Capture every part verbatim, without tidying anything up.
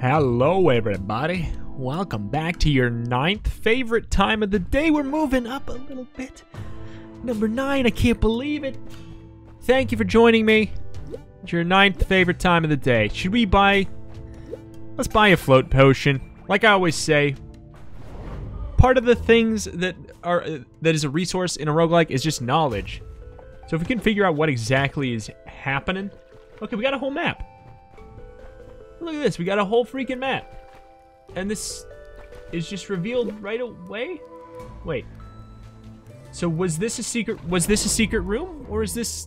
Hello everybody, welcome back to your ninth favorite time of the day. We're moving up a little bit. Number nine, I can't believe it. Thank you for joining me. It's your ninth favorite time of the day. Should we buy, let's buy a float potion. Like I always say, part of the things that are that is a resource in a roguelike is just knowledge. So if we can figure out what exactly is happening. Okay, we got a whole map. Look at this, we got a whole freaking map. And this is just revealed right away? Wait. So was this a secret, was this a secret room? Or is this,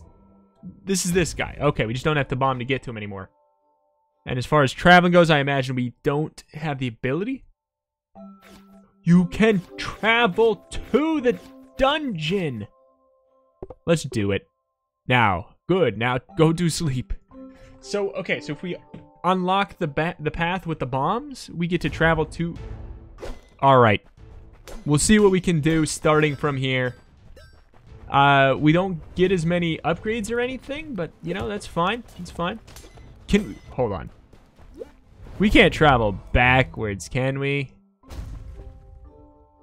this is this guy. Okay, we just don't have to bomb to get to him anymore. And as far as traveling goes, I imagine we don't have the ability. You can travel to the dungeon. Let's do it. Now, good, now go to sleep. So, okay, so if we unlock the ba the path with the bombs, we get to travel to... All right. We'll see what we can do starting from here. Uh, we don't get as many upgrades or anything, but, you know, that's fine. That's fine. Can we... Hold on. We can't travel backwards, can we?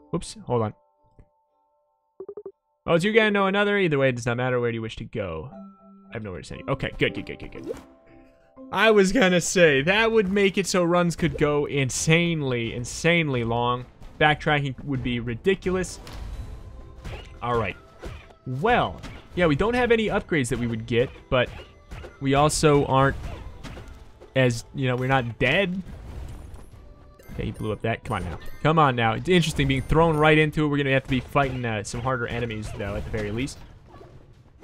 Whoops. Hold on. Oh, it's you gotta know another. Either way, it does not matter. Where do you wish to go? I have nowhere to send you. Okay, good, good, good, good, good. I was gonna say, that would make it so runs could go insanely, insanely long. Backtracking would be ridiculous. All right. Well, yeah, we don't have any upgrades that we would get, but we also aren't as, you know, we're not dead. Okay, he blew up that. Come on now. Come on now. It's interesting being thrown right into it. We're gonna have to be fighting uh, some harder enemies, though, at the very least.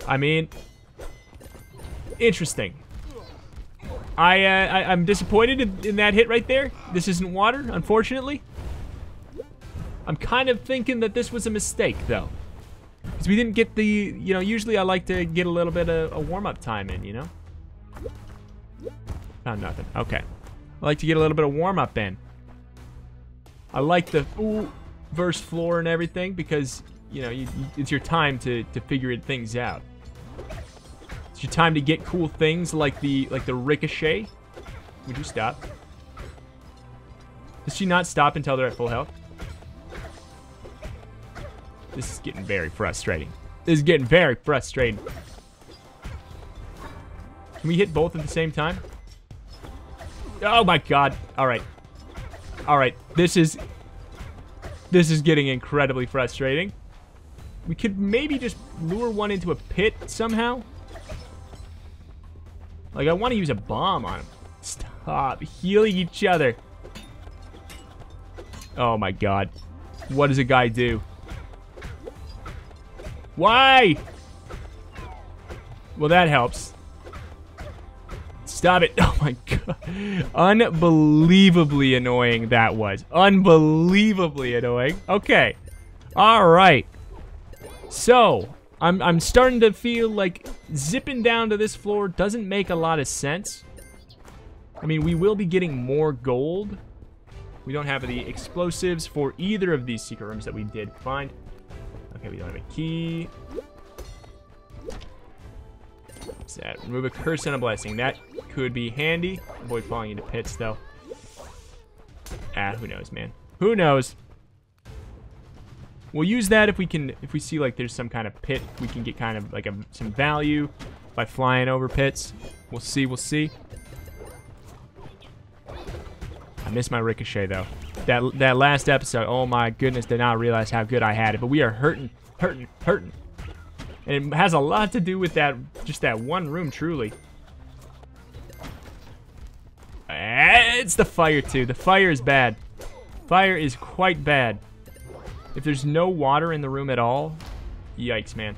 I mean, interesting. I, uh, I, I'm disappointed in, in that hit right there. This isn't water, unfortunately. I'm kind of thinking that this was a mistake, though. Because we didn't get the, you know, usually I like to get a little bit of a warm-up time in, you know? Found nothing. Okay. I like to get a little bit of warm-up in. I like the ooh, verse floor and everything because, you know, you, you, it's your time to, to figure things out. It's your time to get cool things like the like the ricochet. Would you stop? Does she not stop until they're at full health? This is getting very frustrating. This is getting very frustrating. Can we hit both at the same time? Oh my god. Alright. Alright. This is... This is getting incredibly frustrating. We could maybe just lure one into a pit somehow. Like, I want to use a bomb on him. Stop healing each other. Oh my god. What does a guy do? Why? Well, that helps. Stop it. Oh my god. Unbelievably annoying that was. Unbelievably annoying. Okay. All right. So... I'm, I'm starting to feel like zipping down to this floor doesn't make a lot of sense. I mean, we will be getting more gold. We don't have the explosives for either of these secret rooms that we did find. Okay, we don't have a key. What's that? Remove a curse and a blessing. That could be handy. Avoid falling into pits, though. Ah, who knows, man. Who knows? We'll use that if we can, if we see like there's some kind of pit, we can get kind of like a, some value by flying over pits. We'll see, we'll see. I missed my ricochet though. That that last episode, oh my goodness, did not realize how good I had it, but we are hurting, hurting, hurting. And it has a lot to do with that, just that one room truly. It's the fire too, the fire is bad. Fire is quite bad. If there's no water in the room at all, yikes, man.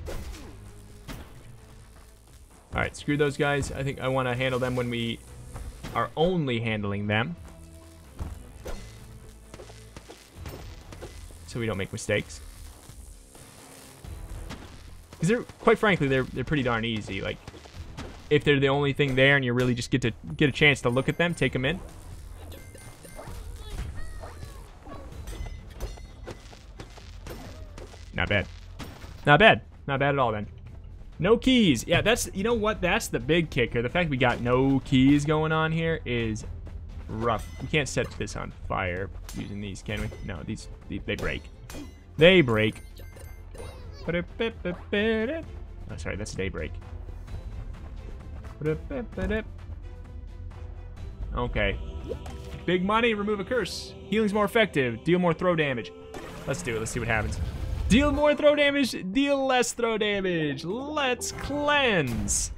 All right, screw those guys. I think I want to handle them when we are only handling them. So we don't make mistakes. Because they're, quite frankly, they're, they're pretty darn easy. Like, if they're the only thing there and you really just get to get a chance to look at them, take them in. Not bad. Not bad. Not bad at all, then. No keys. Yeah, that's... You know what? That's the big kicker. The fact we got no keys going on here is rough. We can't set this on fire using these, can we? No, these, these they break. They break. Oh, sorry, that's daybreak. Okay. Big money, remove a curse. Healing's more effective. Deal more throw damage. Let's do it. Let's see what happens. Deal more throw damage. Deal less throw damage. Let's cleanse.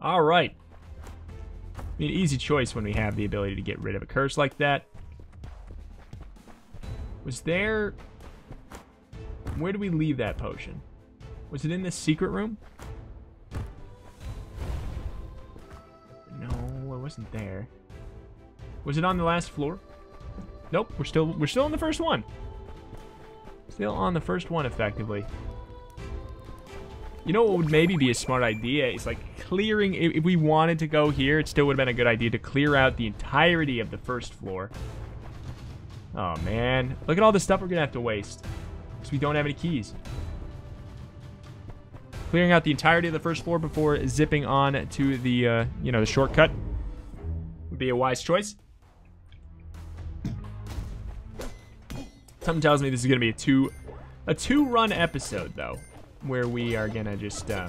All right. Be an easy choice when we have the ability to get rid of a curse like that. Was there... Where do we leave that potion? Was it in this secret room? No, it wasn't there. Was it on the last floor? Nope, we're still we're still on the first one. Still on the first one, effectively. You know what would maybe be a smart idea is like clearing, if we wanted to go here, it still would have been a good idea to clear out the entirety of the first floor. Oh man, look at all the stuff we're gonna have to waste because we don't have any keys. Clearing out the entirety of the first floor before zipping on to the, uh, you know, the shortcut would be a wise choice. Something tells me this is gonna be a two, a two-run episode though, where we are gonna just, uh,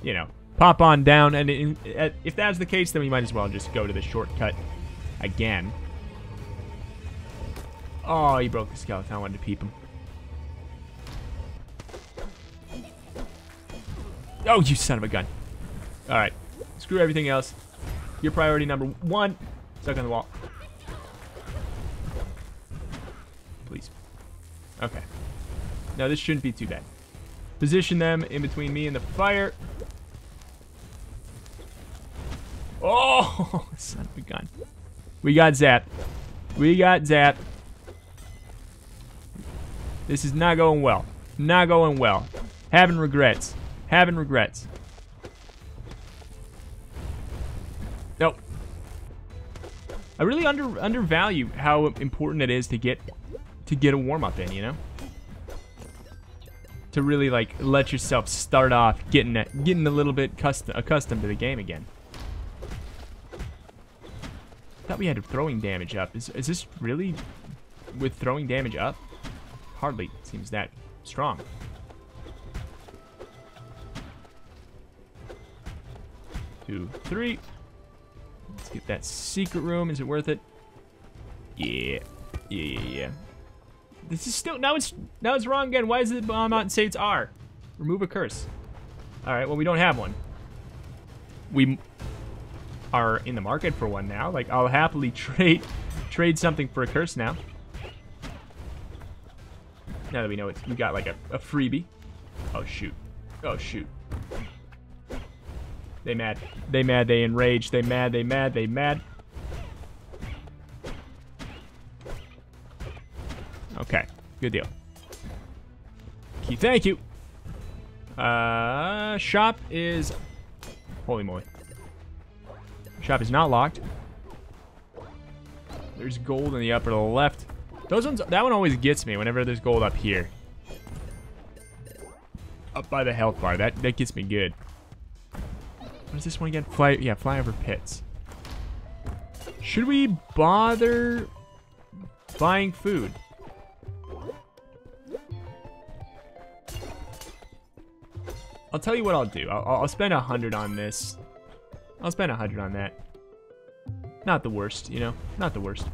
you know, pop on down, and in, in, if that's the case, then we might as well just go to the shortcut again. Oh, he broke the skeleton. I wanted to peep him. Oh, you son of a gun! All right, screw everything else. Your priority number one. Stuck on the wall. Please. Okay. Now this shouldn't be too bad. Position them in between me and the fire. Oh, son of a gun. We got zapped. We got zapped. This is not going well. Not going well. Having regrets. Having regrets. Nope. I really under undervalue how important it is to get to get a warm-up in, you know? To really like let yourself start off getting a, getting a little bit custom, accustomed to the game again. I thought we had throwing damage up. Is, is this really with throwing damage up? Hardly seems that strong. Two, three. Let's get that secret room. Is it worth it? Yeah, yeah, yeah, yeah. This is still, now it's now it's wrong again. Why is it bomb out and say it's R? Remove a curse. All right, well, we don't have one. We are in the market for one now. Like, I'll happily trade trade something for a curse now. Now that we know it's, you got like a, a freebie. Oh shoot, oh shoot. They mad, they mad, they enraged, they mad, they mad, they mad. Okay, good deal. Key, thank you. Uh, shop is... Holy moly. Shop is not locked. There's gold in the upper left. Those ones, that one always gets me whenever there's gold up here. Up by the health bar, that, that gets me good. What is this one again? Fly, yeah, flyover pits. Should we bother buying food? I'll tell you what I'll do. I'll, I'll spend a hundred on this. I'll spend a hundred on that. Not the worst, you know? Not the worst.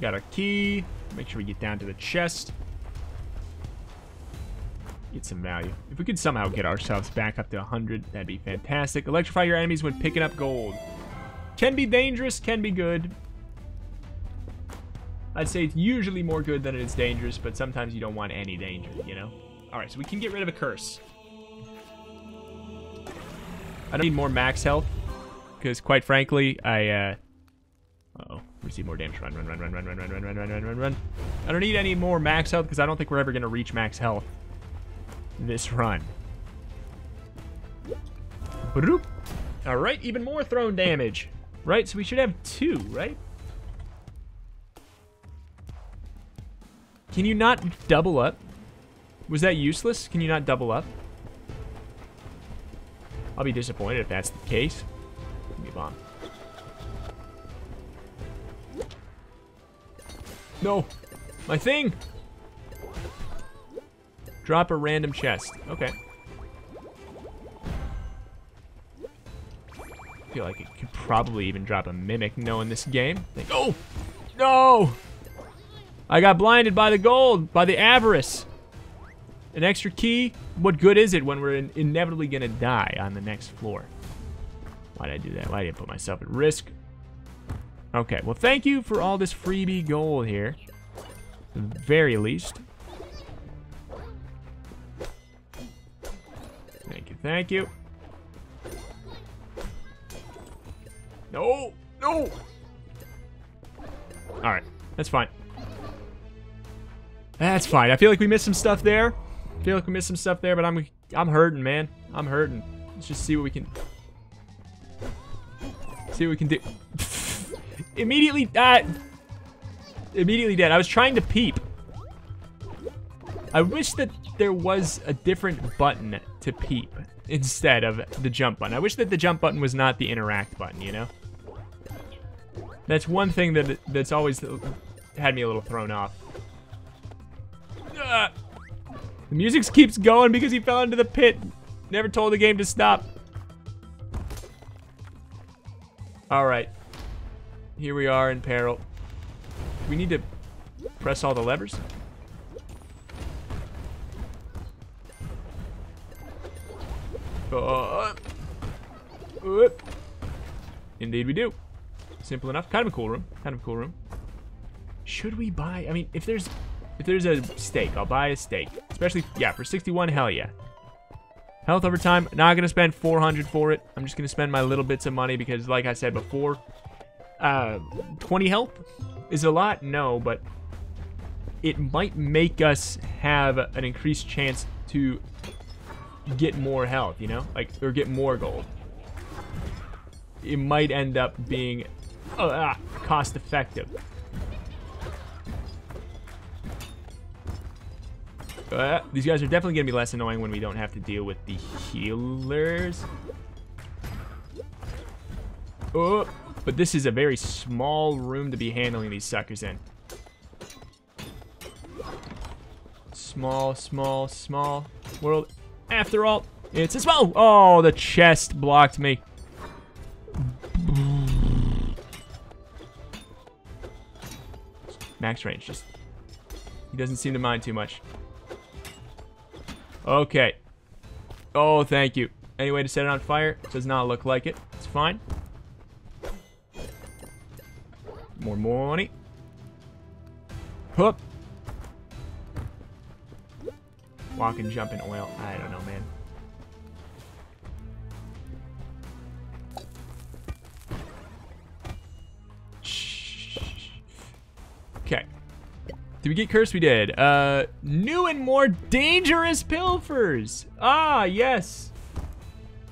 Got our key. Make sure we get down to the chest. Get some value. If we could somehow get ourselves back up to a hundred, that'd be fantastic. Electrify your enemies when picking up gold. Can be dangerous, can be good. I'd say it's usually more good than it is dangerous, but sometimes you don't want any danger, you know? All right, so we can get rid of a curse. I don't need more max health, because quite frankly, I, uh... Uh-oh, receive more damage. Run, run, run, run, run, run, run, run, run, run, run, run, run. I don't need any more max health, because I don't think we're ever going to reach max health this run. Broop. All right, even more thrown damage. Right, so we should have two, right? Can you not double up? Was that useless? Can you not double up? I'll be disappointed if that's the case. me bomb. No! My thing! Drop a random chest. Okay. I feel like it could probably even drop a mimic knowing this game. Like, oh! No! I got blinded by the gold, by the avarice. An extra key? What good is it when we're in inevitably gonna die on the next floor? Why did I do that? Why did I put myself at risk? Okay, well thank you for all this freebie gold here. At the very least. Thank you, thank you. No, no! Alright, that's fine. That's fine. I feel like we missed some stuff there. I feel like we missed some stuff there, but I'm I'm hurting, man. I'm hurting. Let's just see what we can... See what we can do. Immediately... Uh, immediately dead. I was trying to peep. I wish that there was a different button to peep instead of the jump button. I wish that the jump button was not the interact button, you know? That's one thing that that's always had me a little thrown off. Uh, the music keeps going because he fell into the pit. Never told the game to stop. Alright. Here we are in peril. We need to press all the levers. Uh, whoop. Indeed we do. Simple enough. Kind of a cool room. Kind of a cool room. Should we buy... I mean, if there's... If there's a steak, I'll buy a steak. Especially, yeah, for sixty-one, hell yeah. Health over time, not gonna spend four hundred for it. I'm just gonna spend my little bits of money because, like I said before, uh, twenty health is a lot, no, but it might make us have an increased chance to get more health, you know? Like, or get more gold. It might end up being uh, ah, cost effective. Uh, these guys are definitely going to be less annoying when we don't have to deal with the healers. Oh, but this is a very small room to be handling these suckers in. Small, small, small world. After all, it's a small... Oh, the chest blocked me. Max range, just... He doesn't seem to mind too much. Okay. Oh, thank you. Any way to set it on fire? Does not look like it. It's fine. More money. Hup. Walk and jump in oil. I don't know, man. Shh. Okay. Did we get cursed? We did. Uh, new and more dangerous pilfers. Ah, yes.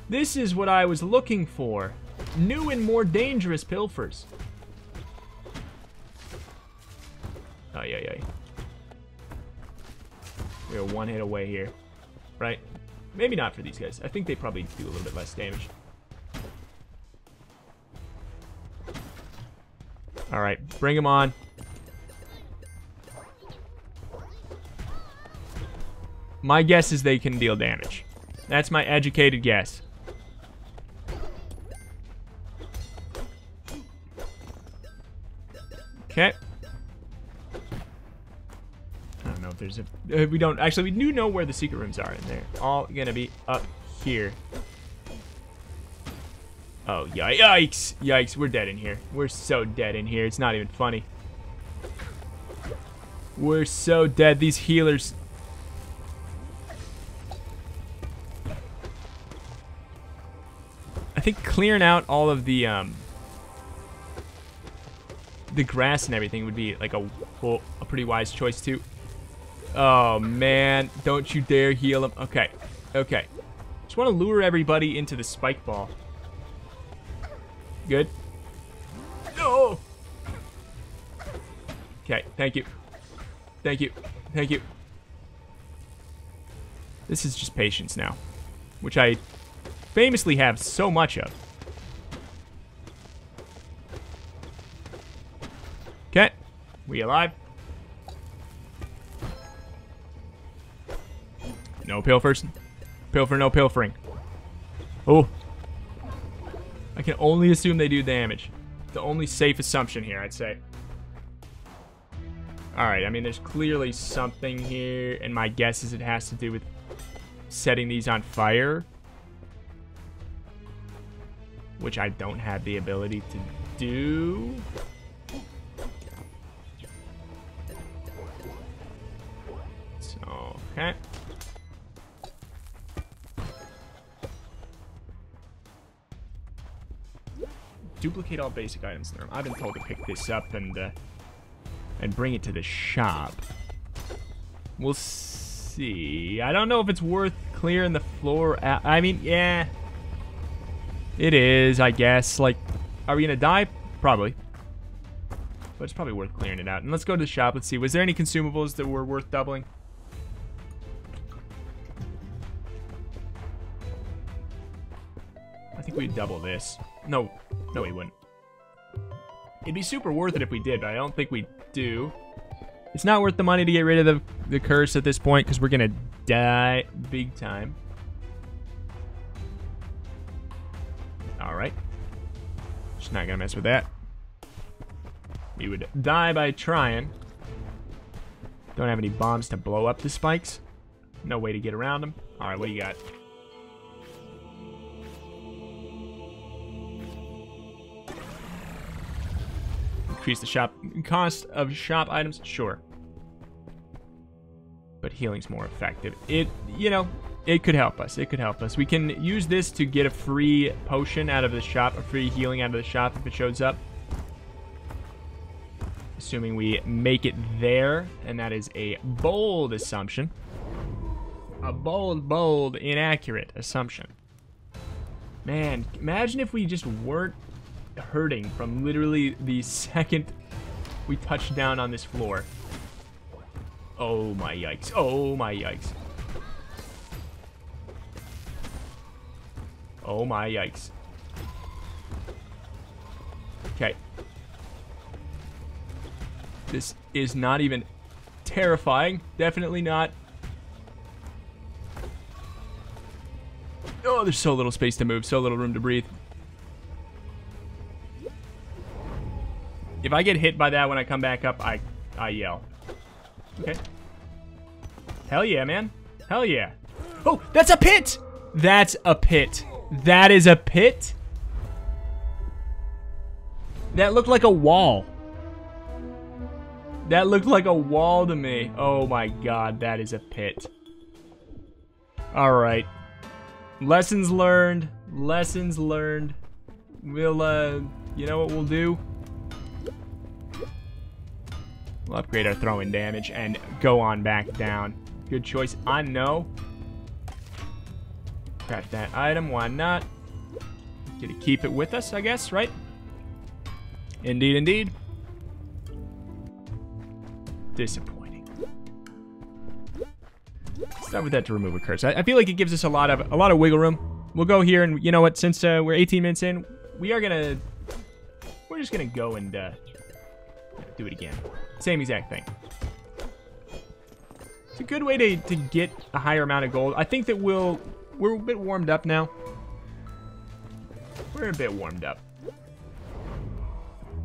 This is what I was looking for. New and more dangerous pilfers. Ay, ay, ay. We are one hit away here. Right? Maybe not for these guys. I think they probably do a little bit less damage. Alright, bring them on. My guess is they can deal damage. That's my educated guess. Okay. I don't know if there's a... Uh, we don't... Actually, we do know where the secret rooms are in there. All gonna be up here. Oh, yikes. Yikes, we're dead in here. We're so dead in here. It's not even funny. We're so dead. These healers... I think clearing out all of the um, the grass and everything would be like a well, a pretty wise choice too. Oh man, don't you dare heal him. Okay, okay. Just want to lure everybody into the spike ball. Good. No. Okay, thank you, thank you, thank you. This is just patience now, which I. Famously have so much of. We alive? No pilfers. Pilfer, no pilfering. Oh. I can only assume they do damage. The only safe assumption here, I'd say. Alright, I mean, there's clearly something here, and my guess is it has to do with setting these on fire. Which I don't have the ability to do. So, okay. Duplicate all basic items in the room. I've been told to pick this up and uh, and bring it to the shop. We'll see. I don't know if it's worth clearing the floor out. I mean, yeah. It is, I guess. Like, are we gonna die? Probably. But it's probably worth clearing it out. And let's go to the shop. Let's see. Was there any consumables that were worth doubling? I think we'd double this. No. No, we wouldn't. It'd be super worth it if we did, but I don't think we do. It's not worth the money to get rid of the, the curse at this point, because we're gonna die big time. Alright. Just not gonna mess with that. We would die by trying. Don't have any bombs to blow up the spikes. No way to get around them. Alright, what do you got? Increase the shop cost of shop items? Sure. But healing's more effective. It, you know... It could help us. It could help us. We can use this to get a free potion out of the shop, a free healing out of the shop if it shows up. Assuming we make it there, and that is a bold assumption. A bold, bold, inaccurate assumption. Man, imagine if we just weren't hurting from literally the second we touched down on this floor. Oh my yikes. Oh my yikes. Oh my yikes. Okay. This is not even terrifying. Definitely not. Oh, there's so little space to move, so little room to breathe. If I get hit by that when I come back up, I, I yell. Okay. Hell yeah, man. Hell yeah. Oh, that's a pit! That's a pit. That is a pit? That looked like a wall. That looked like a wall to me. Oh my god, that is a pit. Alright. Lessons learned. Lessons learned. We'll, uh, you know what we'll do? We'll upgrade our throwing damage and go on back down. Good choice. I know. Grab that item, why not? Get to keep it with us, I guess, right? Indeed, indeed. Disappointing. Start with that to remove a curse. I, I feel like it gives us a lot of a lot of wiggle room. We'll go here, and you know what? Since uh, we're eighteen minutes in, we are gonna we're just gonna go and uh, do it again. Same exact thing. It's a good way to to get a higher amount of gold. I think that we'll. We're a bit warmed up now. We're a bit warmed up.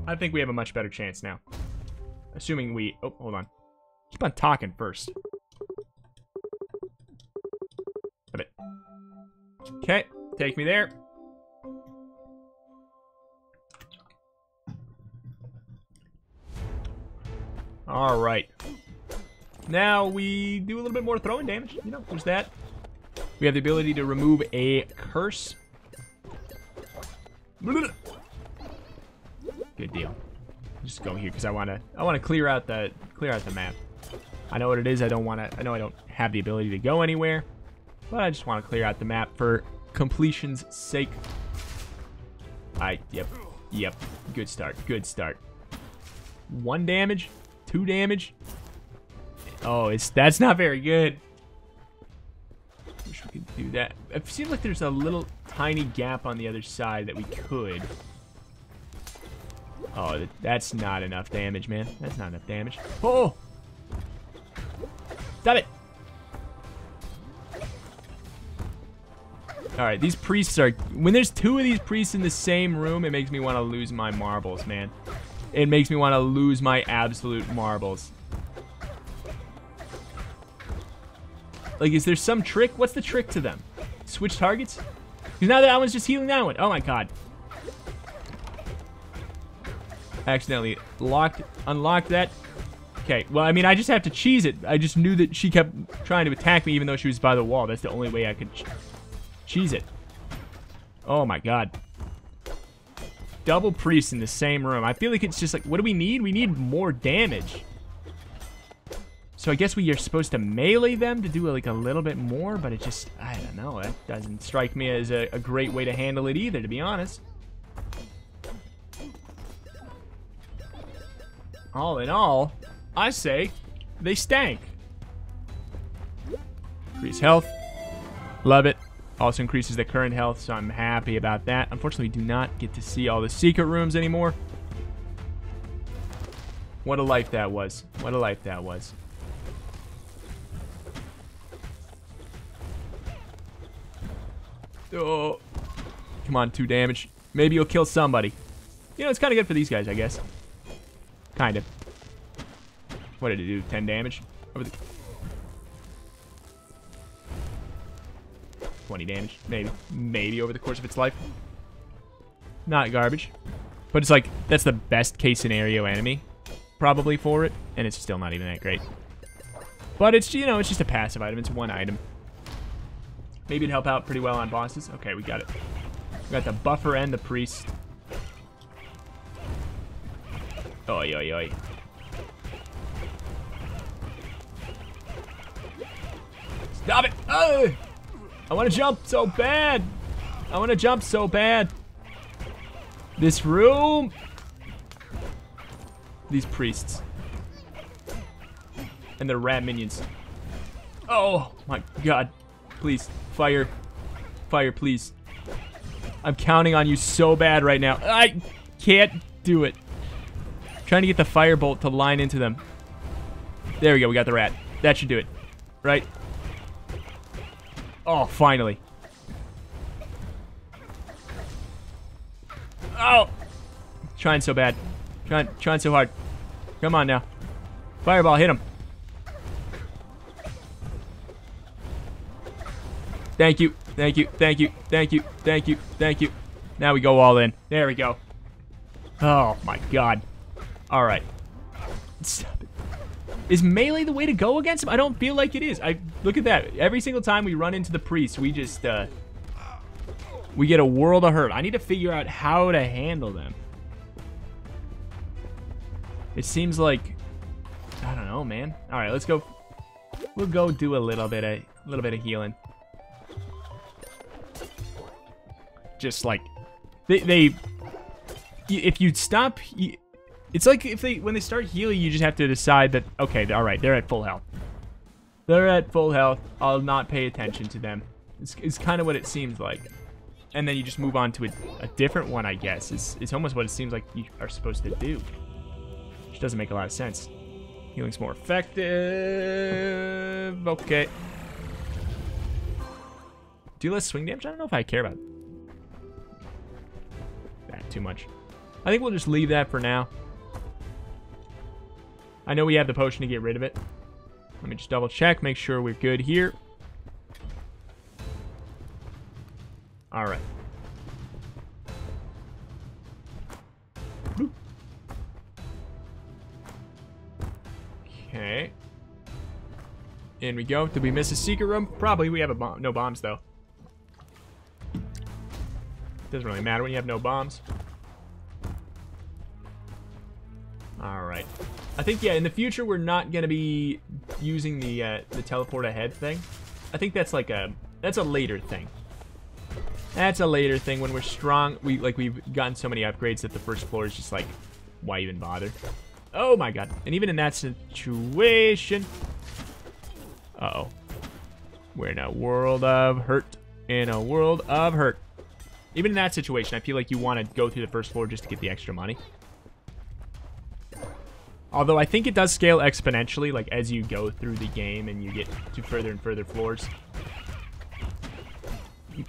I think we have a much better chance now. Assuming we... Oh, hold on. Keep on talking first. A bit. Okay, take me there. Alright. Now we do a little bit more throwing damage. You know, there's that. We have the ability to remove a curse. Good deal. Just go here because I wanna I wanna clear out the clear out the map. I know what it is, I don't wanna I know I don't have the ability to go anywhere, but I just wanna clear out the map for completion's sake. I yep. Yep. Good start. Good start. One damage, two damage. Oh, it's that's not very good. Wish we could do that. It seems like there's a little tiny gap on the other side that we could Oh, that's not enough damage, man. That's not enough damage. Oh! Stop it! Alright, these priests are... When there's two of these priests in the same room, it makes me want to lose my marbles, man. It makes me want to lose my absolute marbles. Like, is there some trick? What's the trick to them? Switch targets? Because now that one's just healing that one. Oh my god. I accidentally locked, unlocked that. Okay, well, I mean, I just have to cheese it. I just knew that she kept trying to attack me even though she was by the wall. That's the only way I could... Ch Cheese it. Oh my god. Double priest in the same room. I feel like it's just like, what do we need? We need more damage. So I guess we are supposed to melee them to do like a little bit more, but it just, I don't know. That doesn't strike me as a, a great way to handle it either, to be honest. All in all, I say they stank. Increase health. Love it. Also increases the current health, so I'm happy about that. Unfortunately, we do not get to see all the secret rooms anymore. What a life that was. What a life that was. Oh. Come on, two damage. Maybe you'll kill somebody. You know, it's kind of good for these guys, I guess. Kind of. What did it do? ten damage? Over the... twenty damage, maybe, maybe over the course of its life. Not garbage, but it's like, that's the best case scenario enemy, probably, for it, and it's still not even that great. But it's, you know, it's just a passive item, it's one item. Maybe it'd help out pretty well on bosses. Okay, we got it. We got the buffer and the priest. Oi, oi, oi. Stop it! Oh! I want to jump so bad. I want to jump so bad. This room. These priests. And their rat minions. Oh my god. Please, fire. Fire, please. I'm counting on you so bad right now. I can't do it. I'm trying to get the firebolt to line into them. There we go, we got the rat. That should do it. Right? Oh, finally. Oh! Trying so bad. Trying, trying so hard. Come on now. Fireball, hit him. Thank you, thank you, thank you, thank you, thank you, thank you. Now we go all in. There we go. Oh my god. Alright. Stop it. Is melee the way to go against him? I don't feel like it is. I look at that. Every single time we run into the priest, we just uh, we get a world of hurt. I need to figure out how to handle them. It seems like, I don't know, man. All right, let's go. We'll go do a little bit of a little bit of healing. Just like they, they if you stop. You, It's like if they when they start healing, you just have to decide that, okay, all right, they're at full health. They're at full health. I'll not pay attention to them. It's, it's kind of what it seems like. And then you just move on to a, a different one, I guess. It's, it's almost what it seems like you are supposed to do. Which doesn't make a lot of sense. Healing's more effective. Okay. Do less swing damage? I don't know if I care about that too much. I think we'll just leave that for now. I know we have the potion to get rid of it. Let me just double check, make sure we're good here. All right. Okay. In we go. Did we miss a secret room? Probably. We have a bomb. No bombs, though. Doesn't really matter when you have no bombs. All right. I think, yeah, in the future, we're not going to be using the uh, the teleport ahead thing. I think that's like a, that's a later thing. That's a later thing when we're strong. We, like, we've gotten so many upgrades that the first floor is just like, why even bother? Oh my god. And even in that situation... Uh-oh. We're in a world of hurt. In a world of hurt. Even in that situation, I feel like you want to go through the first floor just to get the extra money. Although I think it does scale exponentially, like as you go through the game and you get to further and further floors.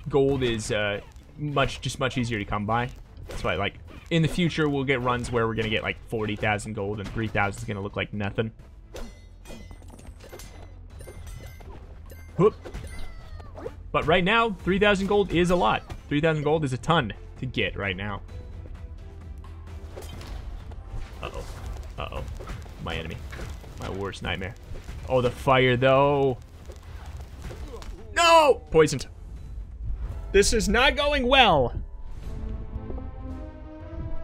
Gold is uh, much, just much easier to come by. That's why, like, in the future, we'll get runs where we're going to get like forty thousand gold and three thousand is going to look like nothing. Whoop. But right now, three thousand gold is a lot. three thousand gold is a ton to get right now. Uh-oh. Uh-oh. My enemy. My worst nightmare. Oh, the fire, though. No! Poisoned. This is not going well.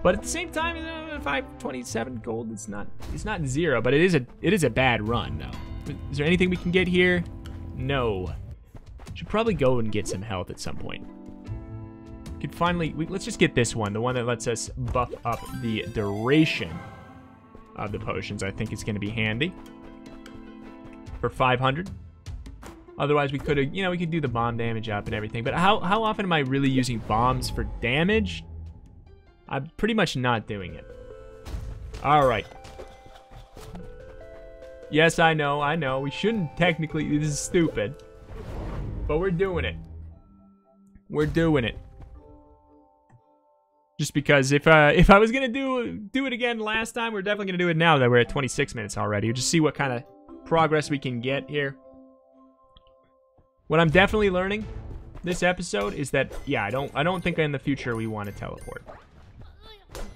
But at the same time, five twenty-seven gold, it's not it's not zero, but it is a it is a bad run, though. Is there anything we can get here? No. Should probably go and get some health at some point. Could finally we, let's just get this one, the one that lets us buff up the duration of the potions. I think it's going to be handy for five hundred. Otherwise, we could, you know, we could do the bomb damage up and everything. But how how often am I really using bombs for damage? I'm pretty much not doing it. All right. Yes, I know, I know. We shouldn't technically. This is stupid. But we're doing it. We're doing it. Just because if uh, if I was gonna do do it again last time, we're definitely gonna do it now that we're at twenty-six minutes already. We'll just see what kind of progress we can get here. What I'm definitely learning this episode is that, yeah, I don't I don't think in the future we want to teleport.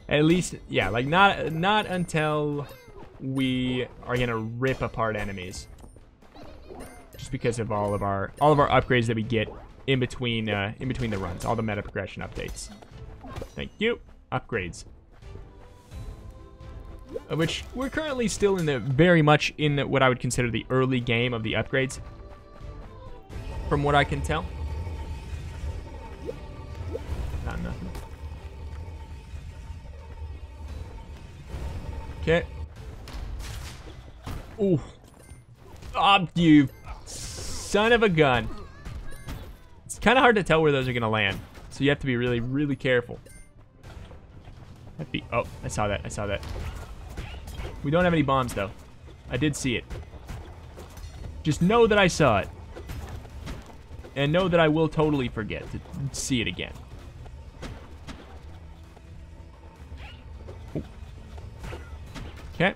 At least, yeah, like not not until we are gonna rip apart enemies. Just because of all of our all of our upgrades that we get in between uh, in between the runs, all the meta progression updates. Thank you. Upgrades. Which we're currently still in the very much in the, what I would consider the early game of the upgrades. From what I can tell. Not nothing. Okay. Ooh. Oh, you son of a gun. It's kind of hard to tell where those are going to land. So you have to be really, really careful. That'd be, oh, I saw that. I saw that. We don't have any bombs, though. I did see it. Just know that I saw it. And know that I will totally forget to see it again. Ooh. Okay.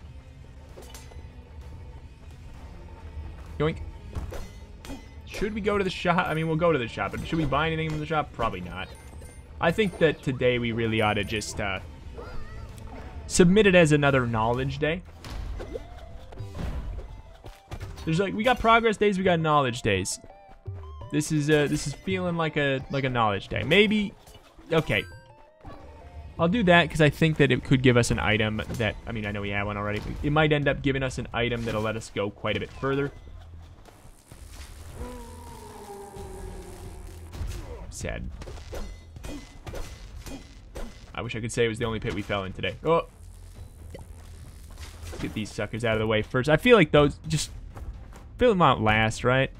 Yoink. Should we go to the shop? I mean, we'll go to the shop, but should we buy anything from the shop? Probably not. I think that today we really ought to just uh, submit it as another knowledge day. There's like, we got progress days, we got knowledge days. This is uh, this is feeling like a like a knowledge day. Maybe, okay. I'll do that because I think that it could give us an item that, I mean, I know we have one already. But it might end up giving us an item that'll let us go quite a bit further. Sad. I wish I could say it was the only pit we fell in today. Oh, let's get these suckers out of the way first. I feel like those, just fill them out last, right?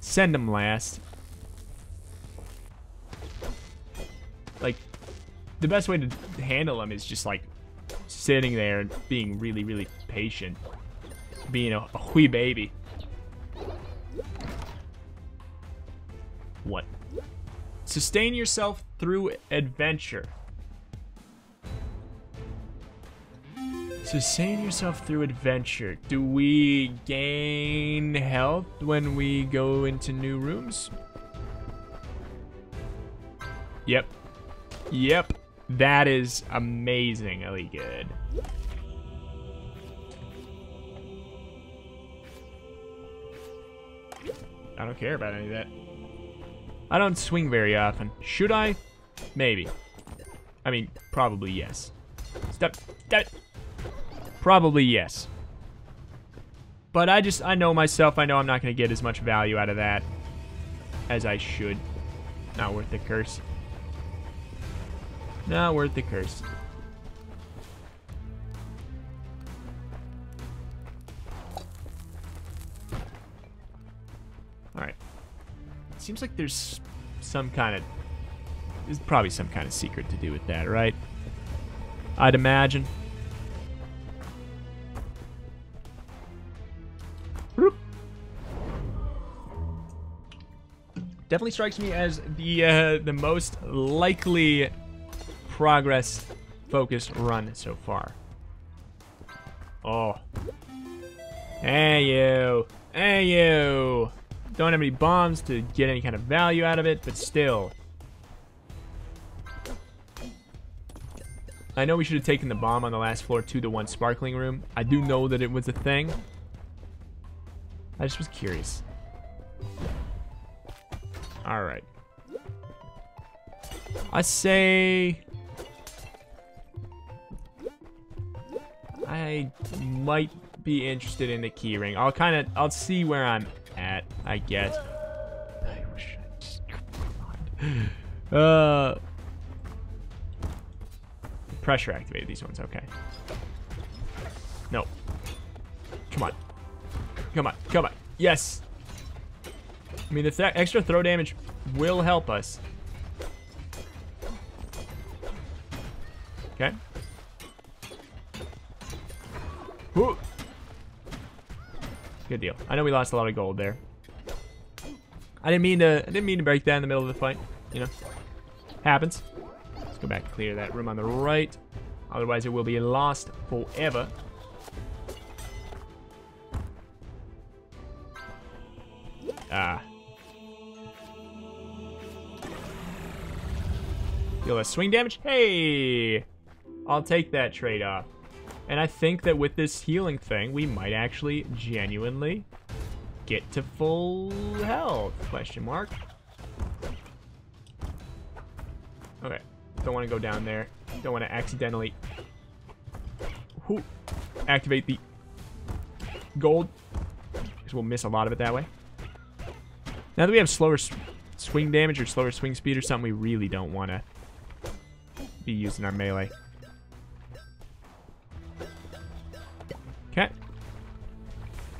Send them last. Like, the best way to handle them is just like sitting there and being really, really patient, being a, a wee baby. What? Sustain yourself through adventure. Sustain yourself through adventure. Do we gain health when we go into new rooms? Yep. Yep. That is amazingly good. I don't care about any of that. I don't swing very often. Should I? Maybe. I mean, probably yes. Stop. Stop it. Probably yes. But I just, I know myself. I know I'm not going to get as much value out of that as I should. Not worth the curse. Not worth the curse. Alright. Seems like there's some kind of, there's probably some kind of secret to do with that, right? I'd imagine. Definitely strikes me as the uh, the most likely progress-focused run so far. Oh. Hey, you. Hey, you. Don't have any bombs to get any kind of value out of it, but still. I know we should have taken the bomb on the last floor to the one sparkling room. I do know that it was a thing. I just was curious. Alright. I say... I might be interested in the key ring. I'll kind of... I'll see where I'm at, I guess. I wish I just... Come on. Uh... Pressure activated these ones, okay. No. Come on. Come on, come on. Yes! I mean, the th extra throw damage will help us. Okay. Woo. Good deal. I know we lost a lot of gold there. I didn't mean to. I didn't mean to break that in the middle of the fight. You know, happens. Let's go back and clear that room on the right. Otherwise, it will be lost forever. Ah. Deal less swing damage? Hey! I'll take that trade-off. And I think that with this healing thing, we might actually genuinely get to full health, question mark. Okay. Don't want to go down there. Don't want to accidentally Ooh. activate the gold, because we'll miss a lot of it that way. Now that we have slower swing damage or slower swing speed or something, we really don't want to be using our melee. Okay.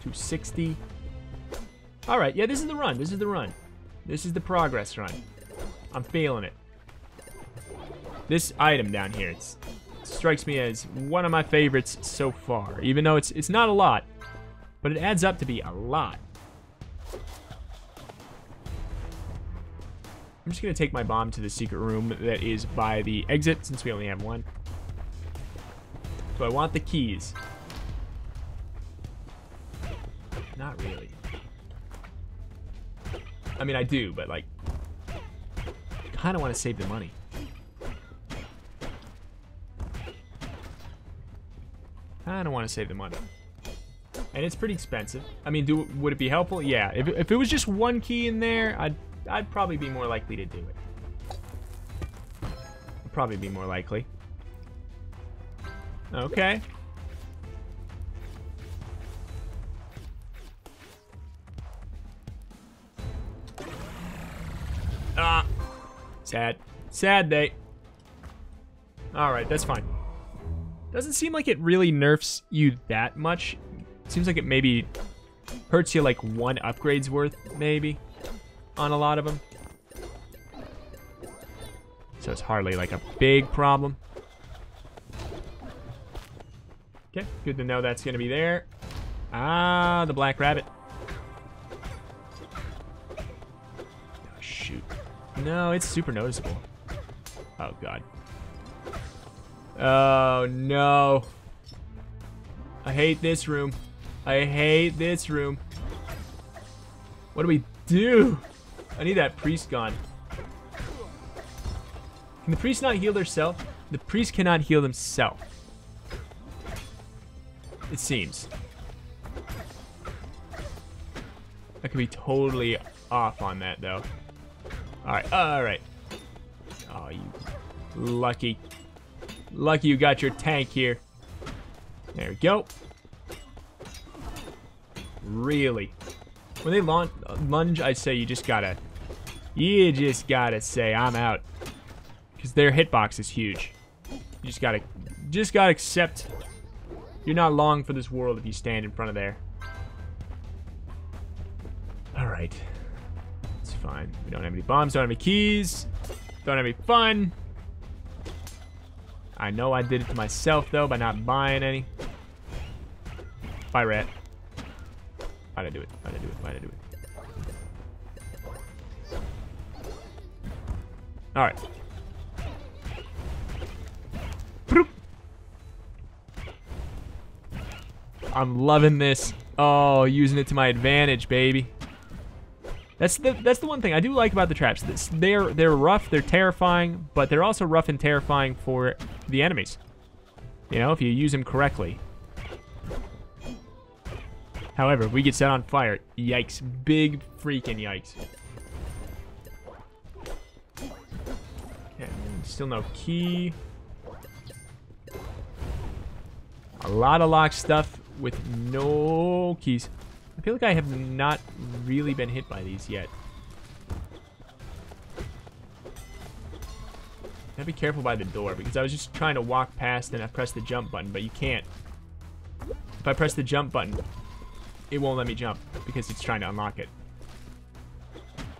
two sixty. Alright, yeah, this is the run. This is the run. This is the progress run. I'm feeling it. This item down here, it's, it strikes me as one of my favorites so far. Even though it's it's not a lot, but it adds up to be a lot. I'm just going to take my bomb to the secret room that is by the exit, since we only have one. So I want the keys. Not really. I mean, I do, but like, kind of want to save the money. I don't want to save the money. And it's pretty expensive. I mean, do would it be helpful? Yeah. If, if it was just one key in there, I'd... I'd probably be more likely to do it. I'd probably be more likely. Okay. Ah. Sad. Sad day. Alright, that's fine. Doesn't seem like it really nerfs you that much. Seems like it maybe hurts you like one upgrade's worth, maybe. On a lot of them, so it's hardly like a big problem. Okay, good to know that's gonna be there. Ah, the black rabbit. Oh, shoot, no, it's super noticeable. Oh god. Oh no, I hate this room. I hate this room. What do we do? I need that priest gone. Can the priest not heal herself? The priest cannot heal himself. It seems. I could be totally off on that though. Alright, alright. Oh, you lucky. Lucky you got your tank here. There we go. Really? When they launch, lunge, I say you just gotta, you just gotta say I'm out, because their hitbox is huge. You just gotta, just gotta accept you're not long for this world if you stand in front of there. All right, it's fine. We don't have any bombs, don't have any keys, don't have any fun. I know I did it to myself though by not buying any. Bye, rat. Why'd I do it? Why'd I do it? Why'd I do it? All right. I'm loving this. Oh, using it to my advantage, baby. That's the that's the one thing I do like about the traps. This, they're they're rough, they're terrifying, but they're also rough and terrifying for the enemies. You know, if you use them correctly. However, if we get set on fire, yikes. Big freaking yikes. Okay, still no key. A lot of locked stuff with no keys. I feel like I have not really been hit by these yet. Gotta be careful by the door, because I was just trying to walk past and I pressed the jump button, but you can't. If I press the jump button, it won't let me jump because it's trying to unlock it.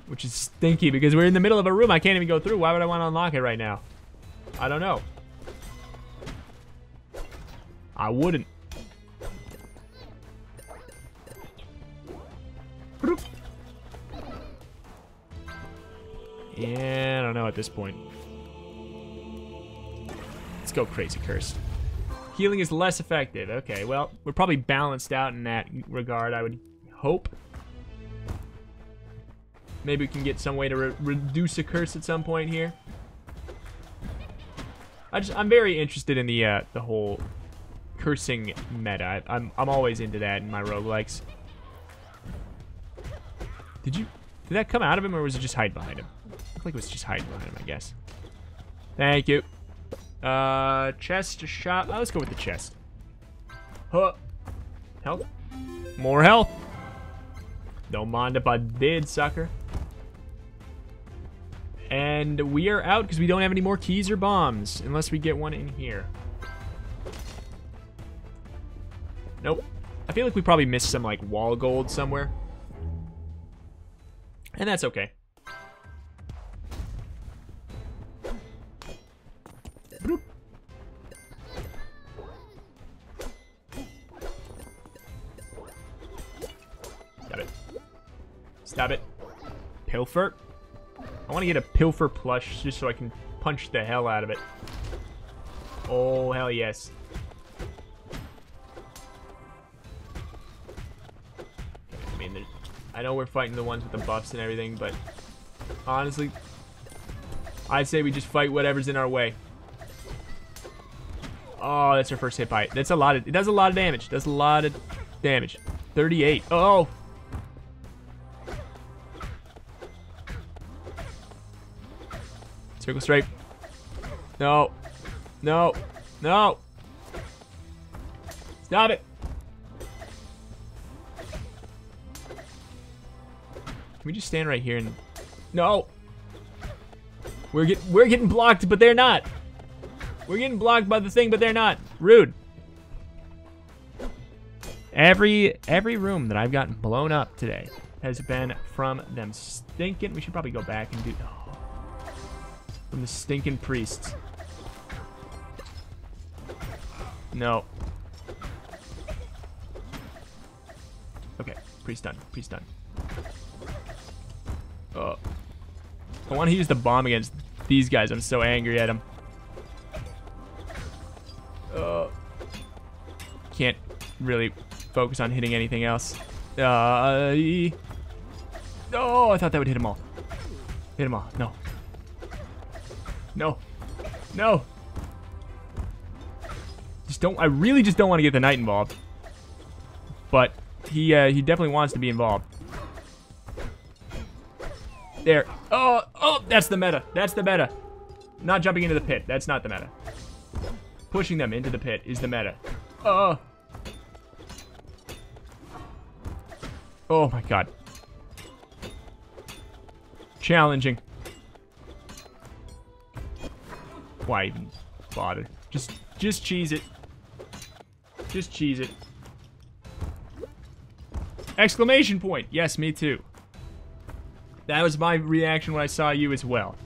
Which is stinky because we're in the middle of a room I can't even go through. Why would I want to unlock it right now? I don't know. I wouldn't. Yeah, I don't know at this point. Let's go crazy curse. Healing is less effective. Okay, well, we're probably balanced out in that regard, I would hope. Maybe we can get some way to re reduce a curse at some point here. I just, I'm very interested in the uh, the whole cursing meta. I, I'm I'm always into that in my roguelikes. Did you? Did that come out of him, or was it just hide behind him? I think it was just hide behind him, I guess. Thank you. Uh, chest shot. Oh, let's go with the chest. Huh. Health. More health. Don't mind if I did, sucker. And we are out because we don't have any more keys or bombs, unless we get one in here. Nope. I feel like we probably missed some like wall gold somewhere, and that's okay. Stab it. Pilfer. I want to get a Pilfer plush just so I can punch the hell out of it. Oh, hell yes. I mean, I know we're fighting the ones with the buffs and everything, but honestly, I'd say we just fight whatever's in our way. Oh, that's our first hit by it. That's a lot of, it does a lot of damage. It does a lot of damage. thirty-eight. Oh! Circle straight. No. No. No. Stop it. Can we just stand right here and... No. We're, get, we're getting blocked, but they're not. We're getting blocked by the thing, but they're not. Rude. Every, every room that I've gotten blown up today has been from them stinking. We should probably go back and do... Oh. From the stinking priests. No. Okay, priest done, priest done. Oh. I want to use the bomb against these guys. I'm so angry at them. Oh. Can't really focus on hitting anything else. Uh, oh, I thought that would hit them all. Hit them all, no. No. No. Just don't, I really just don't want to get the knight involved. But he uh, he definitely wants to be involved. There. Oh, oh, that's the meta. That's the meta. Not jumping into the pit. That's not the meta. Pushing them into the pit is the meta. Oh. Oh my god. Challenging. Why even bother? Just, just cheese it. Just cheese it. Exclamation point. Yes, me too. That was my reaction when I saw you as well.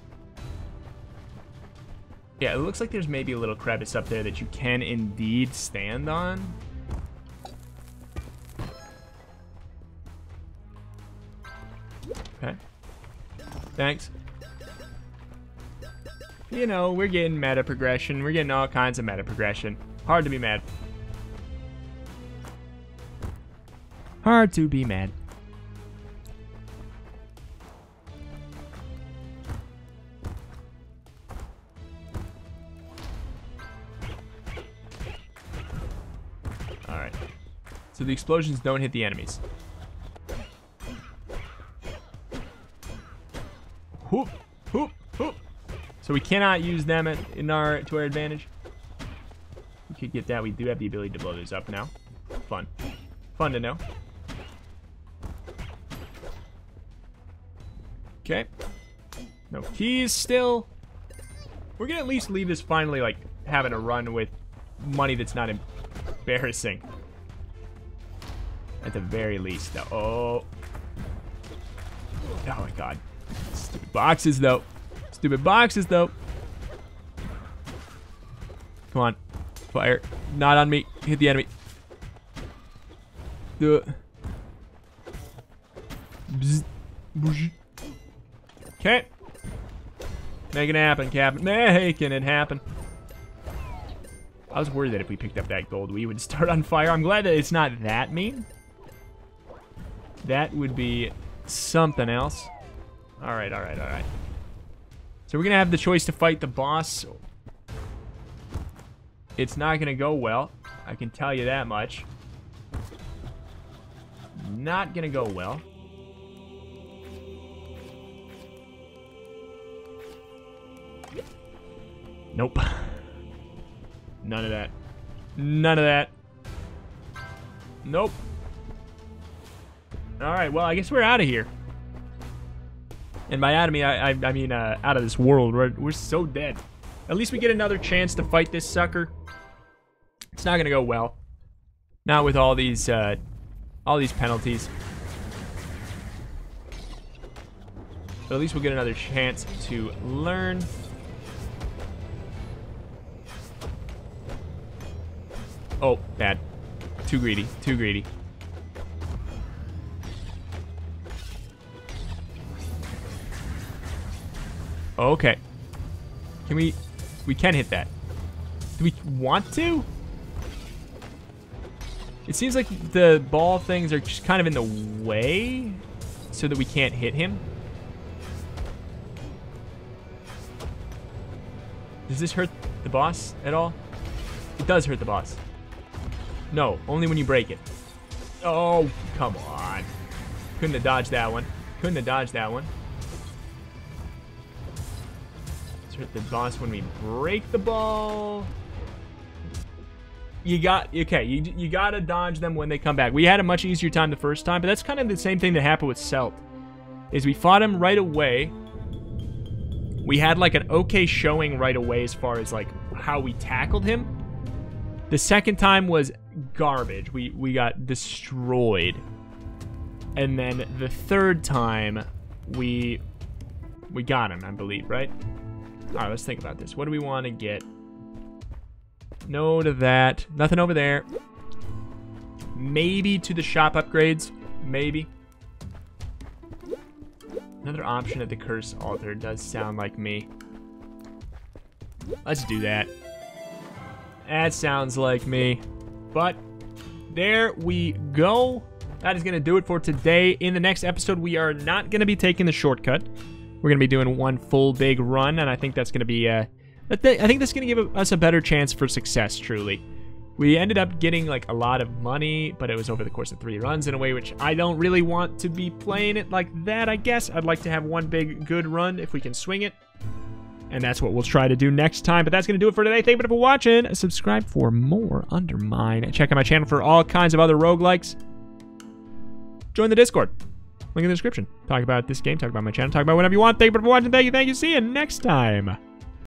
Yeah, it looks like there's maybe a little crevice up there that you can indeed stand on. Okay. Thanks. you know, we're getting meta progression. We're getting all kinds of meta progression. Hard to be mad. Hard to be mad. Alright. So the explosions don't hit the enemies. Whoop, whoop, whoop. So we cannot use them at, in our to our advantage. We could get that. We do have the ability to blow those up now. Fun. Fun to know. Okay. No keys still. We're gonna at least leave this finally like having a run with money that's not embarrassing. At the very least though. Oh. Oh my god. Stupid boxes though. Stupid boxes though. Come on. Fire. Not on me. Hit the enemy. Do it. Bzz. Bzz. Okay. Make it happen, Captain. Making it happen. I was worried that if we picked up that gold, we would start on fire. I'm glad that it's not that mean. That would be something else. Alright, alright, alright. So we're going to have the choice to fight the boss. It's not going to go well. I can tell you that much. Not going to go well. Nope. None of that. None of that. Nope. Alright, well, I guess we're out of here. And by out of me, I, I, I mean uh, out of this world. We're, we're so dead. At least we get another chance to fight this sucker. It's not going to go well. Not with all these, uh, all these penalties. But at least we'll get another chance to learn. Oh, bad. Too greedy. Too greedy. Okay. Can we... We can hit that. Do we want to? It seems like the ball things are just kind of in the way so that we can't hit him. Does this hurt the boss at all? It does hurt the boss. No, only when you break it. Oh, come on. Couldn't have dodged that one. Couldn't have dodged that one. Let's hurt the boss when we break the ball. You got, okay, you, you got to dodge them when they come back. We had a much easier time the first time, but that's kind of the same thing that happened with Selt. Is we fought him right away. We had like an okay showing right away as far as like how we tackled him. The second time was garbage. We we got destroyed. And then the third time we we got him, I believe, right? All right, let's think about this. What do we want to get? No to that. Nothing over there. Maybe to the shop upgrades, maybe. Another option at the curse altar does sound like me. Let's do that. That sounds like me. But there we go. That is going to do it for today. In the next episode, we are not going to be taking the shortcut. We're going to be doing one full big run, and I think that's going to be... Uh, I, th I think that's going to give us a better chance for success, truly. We ended up getting, like, a lot of money, but it was over the course of three runs in a way, which I don't really want to be playing it like that, I guess. I'd like to have one big good run if we can swing it. And that's what we'll try to do next time. But that's going to do it for today. Thank you for watching. Subscribe for more UnderMine. Check out my channel for all kinds of other roguelikes. Join the Discord. Link in the description. Talk about this game. Talk about my channel. Talk about whatever you want. Thank you for watching. Thank you. Thank you. See you next time.